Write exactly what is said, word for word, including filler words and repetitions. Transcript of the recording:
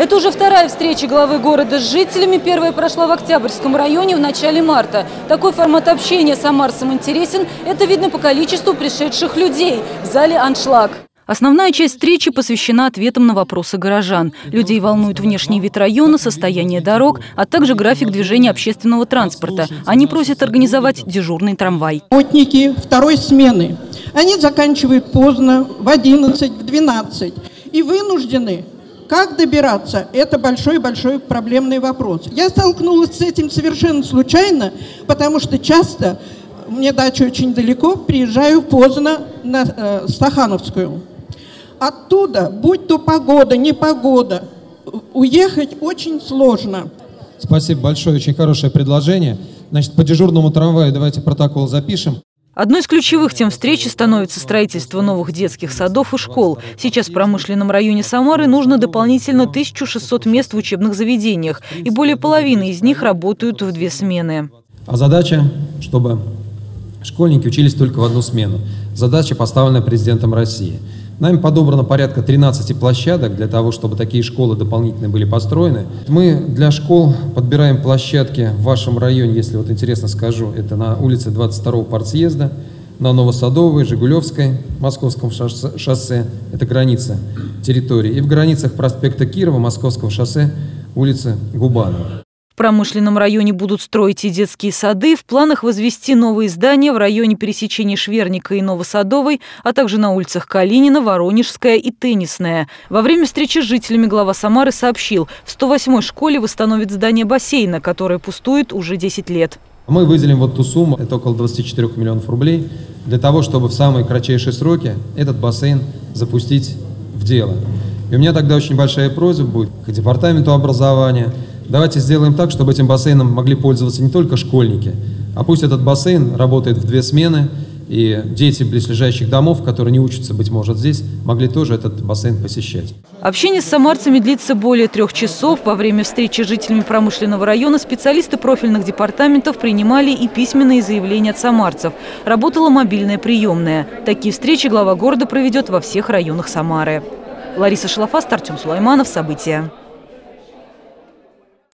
Это уже вторая встреча главы города с жителями. Первая прошла в Октябрьском районе в начале марта. Такой формат общения самарцам интересен. Это видно по количеству пришедших людей в зале «Аншлаг». Основная часть встречи посвящена ответам на вопросы горожан. Людей волнует внешний вид района, состояние дорог, а также график движения общественного транспорта. Они просят организовать дежурный трамвай. Работники второй смены. Они заканчивают поздно, в одиннадцать, в двенадцать. И вынуждены. Как добираться? Это большой-большой проблемный вопрос. Я столкнулась с этим совершенно случайно, потому что часто, мне дача очень далеко, приезжаю поздно на э, Стахановскую. Оттуда, будь то погода, непогода, уехать очень сложно. Спасибо большое, очень хорошее предложение. Значит, по дежурному трамваю давайте протокол запишем. Одной из ключевых тем встречи становится строительство новых детских садов и школ. Сейчас в промышленном районе Самары нужно дополнительно тысячу шестьсот мест в учебных заведениях, и более половины из них работают в две смены. А задача, чтобы школьники учились только в одну смену. Задача, поставленная президентом России. Нами подобрано порядка тринадцати площадок для того, чтобы такие школы дополнительно были построены. Мы для школ подбираем площадки в вашем районе, если вот интересно скажу, это на улице двадцать второго партсъезда, на Новосадовой, Жигулевской, Московском шоссе, это граница территории, и в границах проспекта Кирова, Московского шоссе, улицы Губанова. В промышленном районе будут строить и детские сады. В планах возвести новые здания в районе пересечения Шверника и Новосадовой, а также на улицах Калинина, Воронежская и Теннисная. Во время встречи с жителями глава Самары сообщил, в сто восьмой школе восстановят здание бассейна, которое пустует уже десять лет. Мы выделим вот ту сумму, это около двадцати четырёх миллионов рублей, для того, чтобы в самые кратчайшие сроки этот бассейн запустить в дело. И у меня тогда очень большая просьба будет к департаменту образования. Давайте сделаем так, чтобы этим бассейном могли пользоваться не только школьники, а пусть этот бассейн работает в две смены, и дети близлежащих домов, которые не учатся, быть может, здесь, могли тоже этот бассейн посещать. Общение с самарцами длится более трех часов. Во время встречи с жителями промышленного района специалисты профильных департаментов принимали и письменные заявления от самарцев. Работала мобильная приемная. Такие встречи глава города проведет во всех районах Самары. Лариса Шалаф, Артем Сулейманов. События.